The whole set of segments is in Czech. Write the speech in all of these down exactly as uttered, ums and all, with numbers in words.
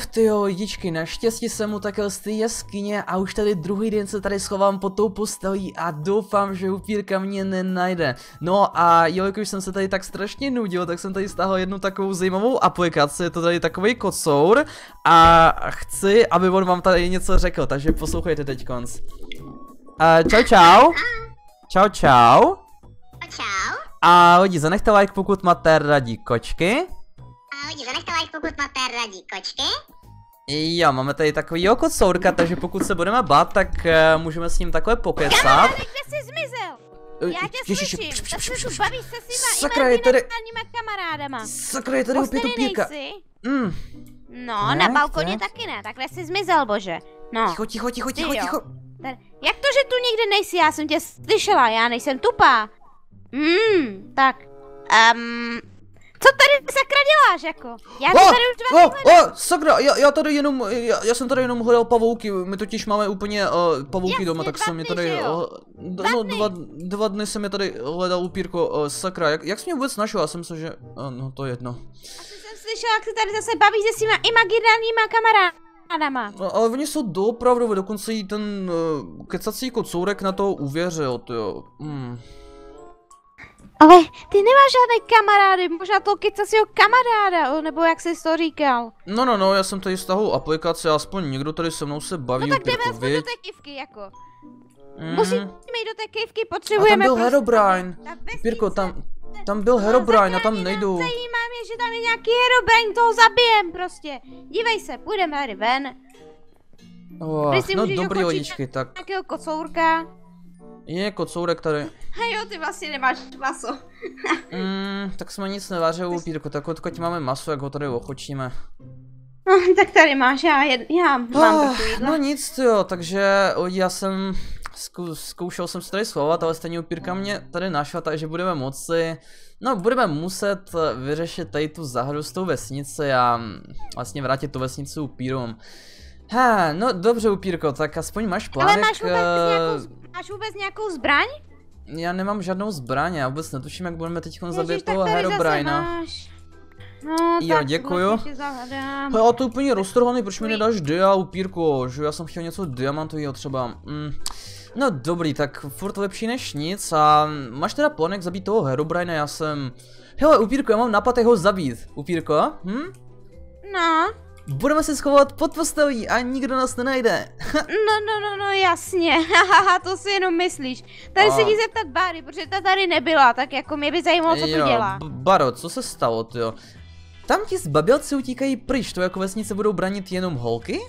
Uf, tyjo, lidičky, naštěstí jsem utekl z té jeskyně a už tady druhý den se tady schovám pod tou postelí a doufám, že upírka mě nenajde. No a jelikož jsem se tady tak strašně nudil, tak jsem tady stáhl jednu takovou zajímavou aplikaci, je to tady takový kocour a chci, aby on vám tady něco řekl, takže poslouchejte teďkonc. Uh, čau čau. Čau čau. Čau. A lidi, zanechte like, pokud máte radí kočky. A lidi, zanechte like, pokud máte radí kočky. Jo, máme tady takový kocourka, takže pokud se budeme bát, tak uh, můžeme s ním takhle pokecat. Já tě slyším, tak se tu bavíš se svýma imaginárníma kamarádama. Sakra, je tady opět upírka. Mm. No, ne, na balkoně ne. Taky ne, takhle jsi zmizel, bože. No. Ticho, ticho, ticho, ticho, ticho. Jak to, že tu nikdy nejsi, já jsem tě slyšela, já nejsem tupá. Hmm, tak, um, co tady sakra děláš jako? Já to tady už dva o, o, sakra, já, já tady jenom, já, já jsem tady jenom hledal pavouky, my totiž máme úplně uh, pavouky doma, tak jsem je tady, uh, dva, no, dva, dva dny jsem je tady hledal upírko, uh, sakra, jak, jak jsi mě vůbec našel, já jsem se, že, uh, no to je jedno. Asi jsem slyšela, jak se tady zase bavíš se svýma imaginárníma kamarády. No, ale oni jsou doopravdu, dokonce i ten uh, kecací kocourek na to uvěřil, tyjo. Mm. Ale ty nemáš žádné kamarády, možná toho kecacího kamaráda, nebo jak jsi to říkal. No, no, no, já jsem tady stáhl aplikaci, aspoň někdo tady se mnou se baví. No tak jdeme aspoň do té kývky, jako. Mm. Musíme jít do té kývky, potřebujeme... A tam byl Herobrine. Pirko, tam... Tam byl Herobrine, já tam nejdu. Zajímá mě, že tam je nějaký Herobrine, toho zabijem prostě. Dívej se, půjdeme tady ven. Oh, no dobrý lodičky, tak. Nějakého kocourka. Je kocourek tady. A jo, ty vlastně nemáš maso. mm, tak jsme nic nevařili, upírko, tak odkud máme maso, jak ho tady ochočíme. No, tak tady máš, já, jed, já mám oh, takový jídlo. No nic, jo, takže já jsem... Zku, zkoušel jsem se tady schovat, ale stejně upírka mě tady našla, takže budeme moci, no budeme muset vyřešit tady tu záhadu s tou vesnici a vlastně vrátit tu vesnici upírům. Ha, no dobře upírko, tak aspoň máš plánek. Ale máš vůbec, uh, nějakou, máš vůbec nějakou zbraň? Já nemám žádnou zbraň, já vůbec netuším, jak budeme teď zabít toho Herobrina. No, jo, tak děkuju. Hele, a to je úplně roztrhaný, proč mi nedáš dia, upírko, že já jsem chtěl něco diamantového třeba. Mm. No dobrý, tak furt lepší než nic a máš teda plánek zabít toho Herobrina, já jsem... Hele, upírko, já mám nápad, jak ho zabít. Upírko, hm? No. Budeme se schovat pod postelí a nikdo nás nenajde. no, no, no, no, jasně, haha, to si jenom myslíš. Tady a... se jí zeptat Bary, protože ta tady nebyla, tak jako mě by zajímalo, co jo, tu dělá. Baro, co se stalo, tyjo? Tam ti zbabělci utíkají pryč, to jako vesnice budou branit jenom holky?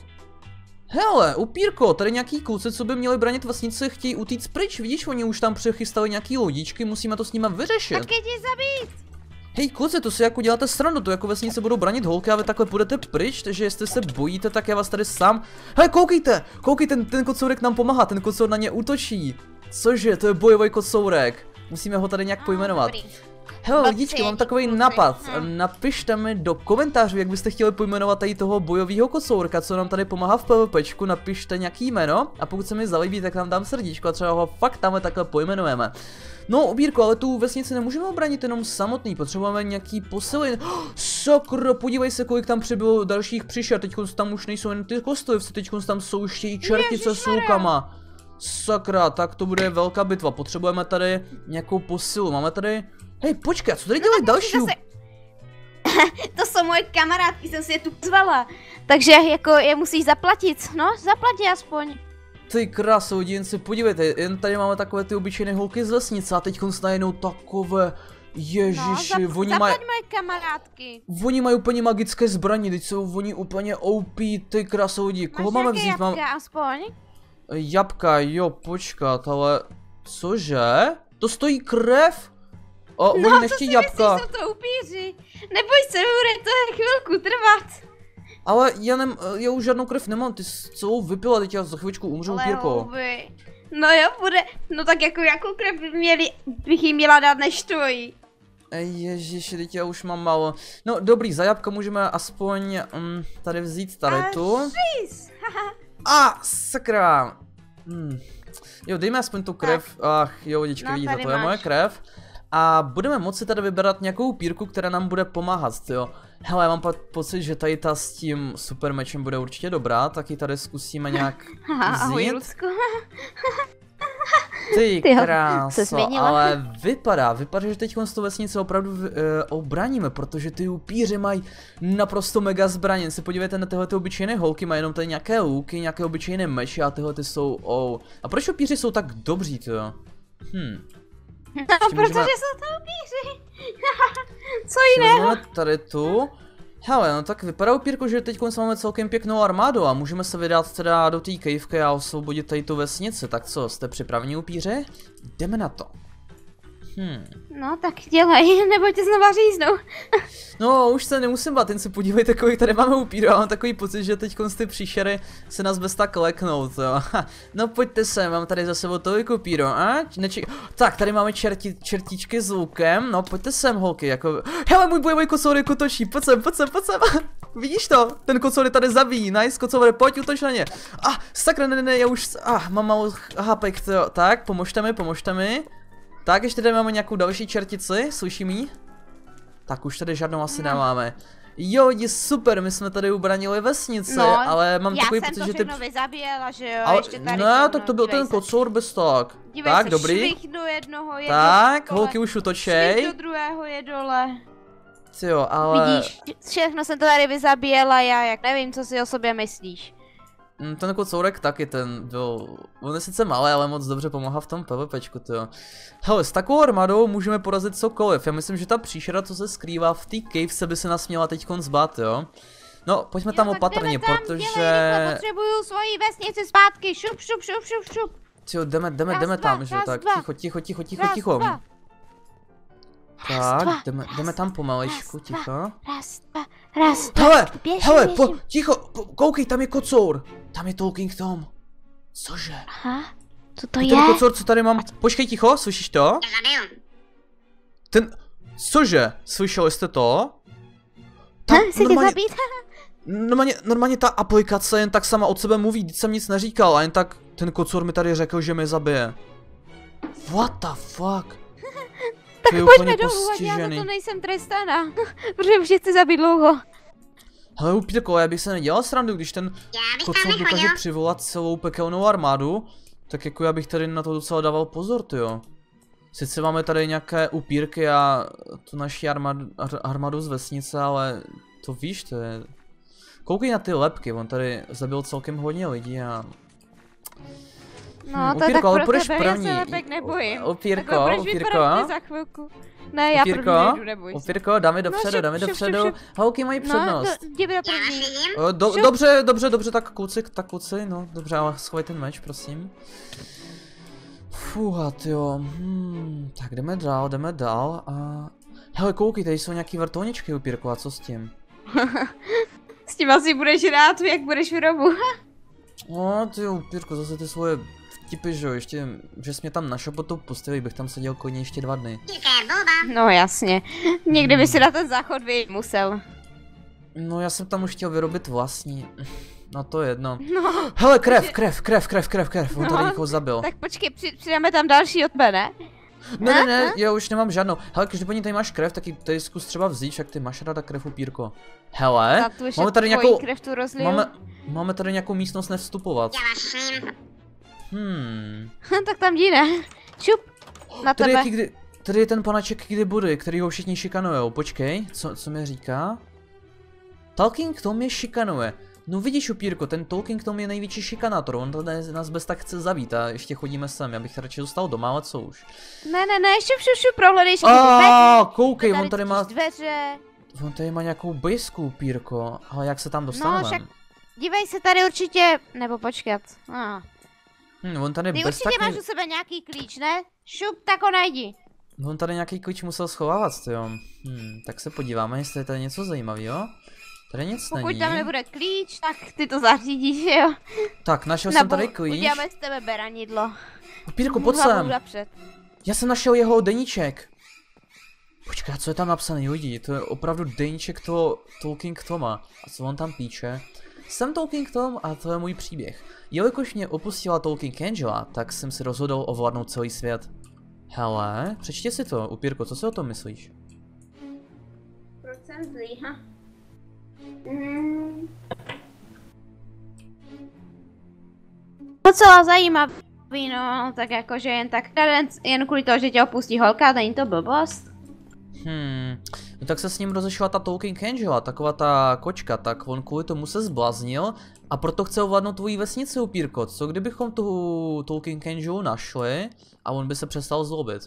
Hele, upírko, tady nějaký kluci, co by měli branit vesnice, chtějí utíct pryč, vidíš, oni už tam přechystali nějaký lodičky, musíme to s nima vyřešit. Tak je ti zabít! Hej kluci, to si jako děláte srandu, to jako vesnice budou branit holky a vy takhle půjdete pryč, takže jestli se bojíte, tak já vás tady sám... Hej, koukejte, koukejte, ten, ten kocourek nám pomáhá, ten kocour na ně útočí. Cože, to je bojový kocourek, musíme ho tady nějak pojmenovat. Dobrý. Hele lidičky, mám takový nápad, napište mi do komentářů, jak byste chtěli pojmenovat tady toho bojového kocourka, co nám tady pomáhá v PvPčku, napište nějaký jméno a pokud se mi zalíbí, tak nám dám srdíčko a třeba ho fakt tamhle takhle pojmenujeme. No upírko, ale tu vesnici nemůžeme obránit jenom samotný, potřebujeme nějaký posily. Sakra, podívej se, kolik tam přibylo dalších příšer, teď tam už nejsou jen ty kostlivci, teď tam jsou ještě i čertice s lukama. Sakra, tak to bude velká bitva, potřebujeme tady nějakou posilu, máme tady... Hej, počkej, co tady dělají no, další? Zase... to jsou moje kamarádky, jsem si je tu zvala. Takže jako je musíš zaplatit, no, zaplatí aspoň. Ty krásou, jedinci, podívejte, jen tady máme takové ty obyčejné holky z lesnice a teď najednou takové... Ježiši, no, oni mají... kamarádky. Oni mají úplně magické zbraně, teď jsou oni úplně O P, ty krásou, lidi. Koho máme vzít? Jabka, mám... aspoň? Jabka, jo, počkat, ale... Cože? To stojí krev? O, no, oni nechtějí jabka. Myslíš, to upíři. Neboj se, bude to chvilku trvat. Ale já, nem, já už žádnou krev nemám, ty jsi celou vypila, teď já za chvíličku umřu, upírko. No jo, bude, no tak jako jakou krev by měli, bych jí měla dát než tvojí. Ježiši, teď já už mám málo. No dobrý, za jabka můžeme aspoň mm, tady vzít tady tu. A sakra. Mm. Jo, dejme aspoň tu krev, tak. Ach jo, děčka, vidíte, to je moje krev. A budeme moci tady vybrat nějakou upírku, která nám bude pomáhat, jo. Hele, já mám pocit, že tady ta s tím supermečem bude určitě dobrá, tak ji tady zkusíme nějak vzít. Ty kráso, ale vypadá, vypadá, že teď z toho vesnice opravdu uh, obraníme, protože ty upíři mají naprosto mega zbraně. Se podívejte na tyhle ty obyčejné holky, mají jenom tady nějaké luky, nějaké obyčejné meče a tyhle ty jsou oh. A proč upíři jsou tak dobří, tyjo? Hm. No, protože můžeme... jsou to upíři. Co jiného? Tady tu. Hele, no tak vypadá, upírko, že teď máme celkem pěknou armádu a můžeme se vydat teda do té kejvky a osvobodit tady tu vesnici. Tak co, jste připraveni, upíře? Jdeme na to. Hmm. No tak dělej, nebo tě znova říznou. No už se nemusím bát, jen se podívejte, kolik tady máme upíru, a mám takový pocit, že teď ty příšery se nás bez tak leknou, jo. No pojďte sem, mám tady za sebou tolik upíru, a? Neček... Tak, tady máme čerti... čertičky s lukem, no pojďte sem, holky, jako... Hele, můj bojový kocoury kotočí, pojď sem, pojď sem, pojď sem. Vidíš to? Ten kocour tady zabíjí, nice, kocour, pojď, utoč na ně. Ah, sakra, ne, ne, já už, ah, mám malou hápek, jo. Tak, pomožte mi, pomožte mi. Tak ještě tady máme nějakou další čertici, slyším ji? Tak už tady žádnou asi nemáme. Jo, je super, my jsme tady ubranili vesnici, no, ale mám takový pocit, že ty... Já jsem to vyzabíjela, že jo, ale... ještě tady... Ne, tak to byl ten kocour bez tak. Dívej tak, se, dobrý. Do jednoho, jedno tak, dole. Holky už utočej. Švih do druhého je dole. Jo, ale... Vidíš, všechno jsem to tady vyzabíjela, já jak nevím, co si o sobě myslíš. Ten kocourek taky, ten byl, on je sice malý, ale moc dobře pomáhá v tom PvPčku, tyjo. Hele, s takovou armádou můžeme porazit cokoliv, já myslím, že ta příšera, co se skrývá v té cavese, by se nás měla teďkon zbát, jo. No, pojďme jo, tam opatrně, tam, protože... Dělej, potřebuju svoji vesnici zpátky, šup, šup, šup, šup, šup. Tyjo, jdeme, jdeme, jdeme tam, dva, že jo, tak, dva. ticho, ticho, ticho, ticho, raz, ticho. Dva. Tak, raz, jdeme, raz, jdeme tam pomalejšku, raz, ticho. Raz, dva, raz, dva, hele, běžím, hele, běžím. Po, ticho, po, koukej, tam je kocour. Tam je Talking Tom. Cože? Aha, co to je? Ten kocour, co tady mám? Počkej, ticho, slyšíš to? Ten, cože? Slyšeli jste to? Tam se tě zabít? Normálně, normálně ta aplikace jen tak sama od sebe mluví, když jsem nic neříkal, a jen tak ten kocour mi tady řekl, že mě zabije. What the fuck? Tak pojďme domů, já za to nejsem trestaná, protože už chci zabít dlouho. Hele, upírko, já bych se nedělal srandu, když ten kocour dokáže přivolat celou pekelnou armádu, tak jako já bych tady na to docela dával pozor, tyjo. Sice máme tady nějaké upírky a tu naši armádu, armádu z vesnice, ale to víš, to je... Koukej na ty lepky, on tady zabil celkem hodně lidí a... No, to je tak pro tebe, já se lepek nebojím. Upírko, upírko, ne, já upírko, první nejdu, neboj se. Upírko, dáme dopředu, no, dáme dopředu. Holky mají přednost. No, do, jděme do první. Do, do, dobře, dobře, dobře, tak kluci, tak kluci, no, dobře, ale schovej ten meč, prosím. Fuhat, jo, hmm, tak jdeme dál, jdeme dál a... Hele, koukej, tady jsou nějaký vrtulničky, upírko, a co s tím? S tím asi budeš rád, jak budeš v robu. No, ty upírko, zase ty svoje... Tipy, že jo, ještě, že jsi mě tam na šapotu pustili, bych tam seděl klidně ještě dva dny. No jasně, někdy by si na ten záchod vyjít musel. No já jsem tam už chtěl vyrobit vlastní, no to je jedno. No, hele, krev, takže... krev, krev, krev, krev, krev, on no, tady někoho zabil. Tak počkej, při, přidáme tam další od B, ne? Ne, ne, ne, já už nemám žádnou. Hele, každopádně tady máš krev, tak ji tady zkus třeba vzít, jak ty máš ráda krev, upírko. Hele, máme tady nějakou, máme, máme tady nějakou místnost nevstupovat. Hmm. Tak tam jdi, ne? Čup, na tady tebe. Je kdy, tady je ten panaček kdy bude, který ho všichni šikanujou. Počkej, co, co mi říká? Talking Tom je šikanuje. No vidíš, upírko, ten Talking Tom je největší šikanátor, on tady nás bez tak chce zabít a ještě chodíme sem, já bych radši zůstal doma, ale co už. Ne, ne, ne, šup, šup, šup, prohledejš. Aaaa, koukej, on tady má... Dveře. On tady má nějakou bysku, upírko, ale jak se tam dostaneme? No, však, dívej se tady určitě, nebo počkat. Ah. Hmm, on tady ty určitě tak... máš u sebe nějaký klíč, ne? Šup, tak ho najdi. On tady nějaký klíč musel schovávat, jo. Hmm, tak se podíváme, jestli je tady něco zajímavého. Tady nic Pokud není. Pokud tam nebude klíč, tak ty to zařídíš, jo. Tak, našel Nebo jsem tady klíč. Uděláme z tebe beranidlo. Upírko, pojď sem. Já jsem našel jeho deníček. Počkej, co je tam napsaný, lidi? To je opravdu deníček toho Talking Toma. A co on tam píše? Jsem Talking Tom a to je můj příběh. Jelikož mě opustila Talking Angela, tak jsem si rozhodl ovládnout celý svět. Hele, přečti si to, upírko, co si o tom myslíš? Proč jsem zlý, ha? Mm. Docela zajímavý, no, tak jakože jen tak jen kvůli toho, že tě opustí holka, není to blbost. Hmm, no tak se s ním rozešla ta Talking Angela, taková ta kočka, tak on kvůli tomu se zbláznil a proto chce ovládnout tvoji vesnici, upírko. Co kdybychom tu Talking Angelu našli a on by se přestal zlobit.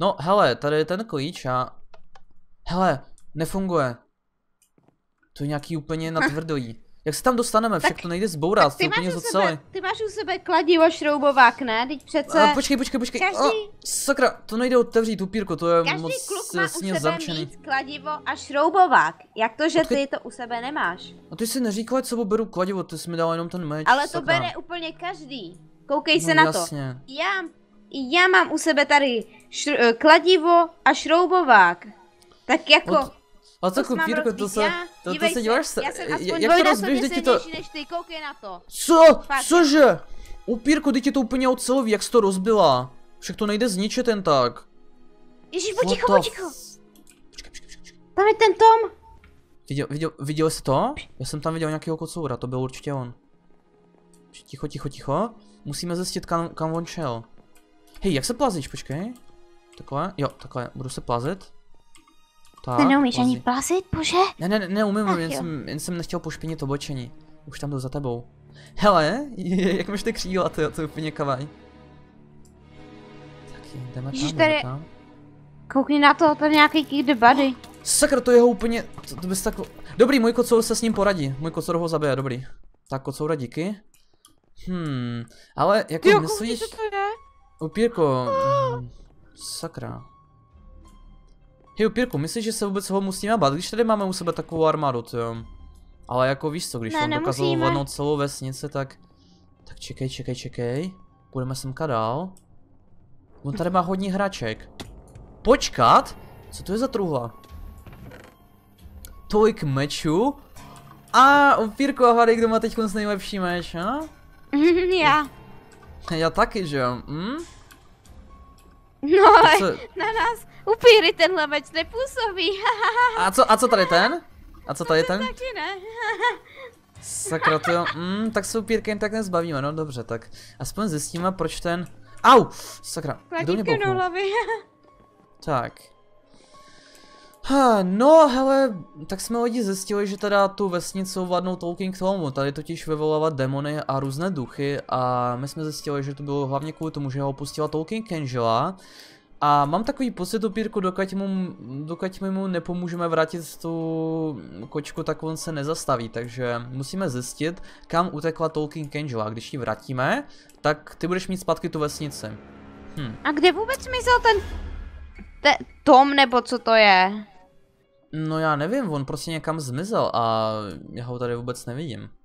No hele, tady je ten klíč a... Hele, nefunguje. To je nějaký úplně natvrdlý. Jak se tam dostaneme? Však tak, to nejde zbourat, to úplně zocele. Ty máš u sebe kladivo, šroubovák, ne? Teď přece... A, počkej, počkej, počkej. Každý... A, sakra, to nejde otevřít, upírko, to je každý moc jasně zamčený. Každý kluk má u sebe mít kladivo a šroubovák. Jak to, že Odkej... ty to u sebe nemáš? A ty si neříkala, co beru kladivo, ty jsi mi dala jenom ten meč. Ale sakra. To bere úplně každý. Koukej se no, na jasně. to. Já, já mám u sebe tady šr... kladivo a šroubovák. Tak jako... Od... A co kupírko, to se, to, to se děláš se, jak to rozběž, ty to... než ty, koukej na to. Co? Fakt. Cože? Upírko, ty ti to úplně oceloví, jak jsi to rozbila. Však to nejde zničit jen tak. Ježíš, poticho, poticho. Počkej, počkej, počkej. Tam je ten Tom. Viděl, viděl, viděl jsi to? Já jsem tam viděl nějakého kocoura, to byl určitě on. Ticho, ticho, ticho. Musíme zjistit, kam, kam on šel. Hej, jak se plazíš, počkej. Takhle, jo, takhle, budu se plazit. Tak, ty neumíš plazí. Ani plazit, bože? Ne, ne, ne, umím, jen jsem, jen jsem nechtěl pošpinit obočení. Už tam jdu za tebou. Hele, jak máš ty křídla, to, to je úplně kavaj. Tak jdeme tam, jdeme tam. Koukni na to, tam nějaký kick the body. Sakra, to je ho úplně, to, to bys tak... Dobrý, můj kocour se s ním poradí, můj kocour ho zabije, dobrý. Tak kocoura, díky. Hmm, ale jako jo, myslíš... Koukni, to to je? Upírko, oh. Sakra. Hej, upírku, myslíš, že se vůbec ho musíme bát, když tady máme u sebe takovou armádu, jo? Ale jako víš co, když ne, on dokázal ovládnout celou vesnici, tak... Tak čekej, čekej, čekej. Půjdeme semka dál. On tady má hodně hraček. Počkat? Co to je za truhla? Tolik mečů? A upírku, a hádej, kdo má teď nejlepší meč, a? Já. Já taky, že jo? Hm? No, se... na nás upíry tenhle meč nepůsobí. A co, a co tady ten? A co tady a ten? Taky ne. Sakra to jo. Mm, tak se upírky jen tak nezbavíme, no dobře, tak aspoň zjistíme, proč ten... Au! Sakra, kdo mě bouchnul? Tak. Ha, no hele, tak jsme lidi zjistili, že teda tu vesnici ovládnou Talking Tomu, tady totiž vyvolává demony a různé duchy a my jsme zjistili, že to bylo hlavně kvůli tomu, že ho opustila Talking Angela a mám takový pocit, upírku, dokud mu, dokud mu nepomůžeme vrátit tu kočku, tak on se nezastaví, takže musíme zjistit, kam utekla Talking Angela, když ji vrátíme, tak ty budeš mít zpátky tu vesnici. Hm. A kde vůbec zmizel ten te Tom nebo co to je? No já nevím, on prostě někam zmizel a já ho tady vůbec nevidím.